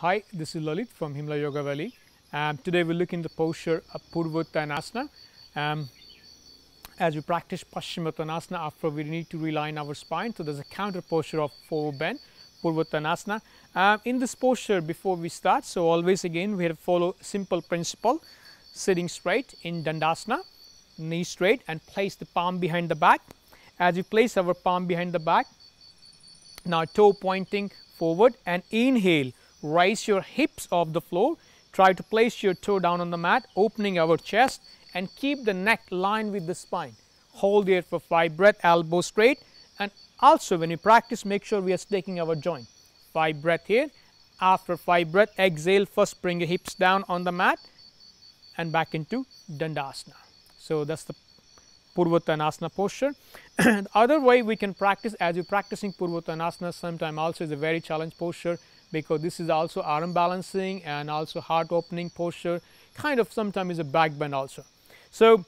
Hi, this is Lalit from Himalaya Yoga Valley. Today we look in the posture of Purvottanasana. As we practice Pashimottanasana, after we need to realign our spine. So there's a counter posture of forward bend, Purvottanasana. In this posture, before we start, so always again we have to follow simple principle: sitting straight in Dandasana, knee straight, and place the palm behind the back. As we place our palm behind the back, now toe pointing forward, and inhale. Raise your hips off the floor, try to place your toe down on the mat, opening our chest, and keep the neck lined with the spine. Hold the air for 5 breaths, elbow straight, and also when you practice, make sure we are sticking our joint. 5 breaths here, after 5 breaths, exhale, first bring your hips down on the mat, and back into Dandasana. So that's the Purvottanasana posture. The other way we can practice, as you're practicing Purvottanasana, sometimes also is a very challenged posture, because this is also arm balancing and also heart opening posture, kind of sometimes is a back bend also. So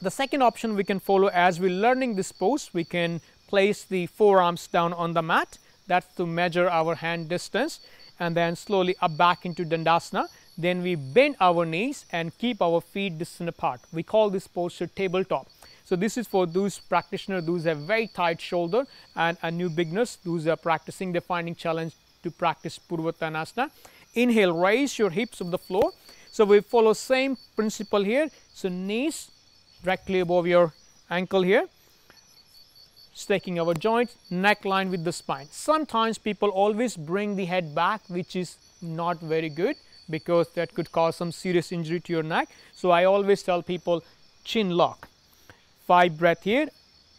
the second option we can follow, as we're learning this pose, we can place the forearms down on the mat. That's to measure our hand distance, and then slowly up back into Dandasana. Then we bend our knees and keep our feet distant apart. We call this posture tabletop. So this is for those practitioners, those have very tight shoulder, and new beginners, those are practicing, they're finding challenge to practice Purvottanasana. Inhale, raise your hips of the floor. So we follow same principle here. So knees directly above your ankle here, stacking our joints, neck line with the spine. Sometimes people always bring the head back, which is not very good, because that could cause some serious injury to your neck. So I always tell people, chin lock. 5 breaths here,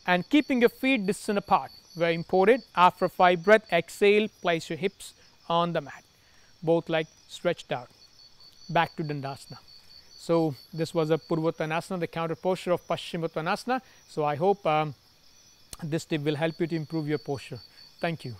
and keeping your feet distant apart. Very important. After 5 breaths, exhale, place your hips on the mat, both legs stretched out, back to Dandasana. So this was a Purvottanasana, the counter posture of Pashimottanasana. So I hope this tip will help you to improve your posture. Thank you.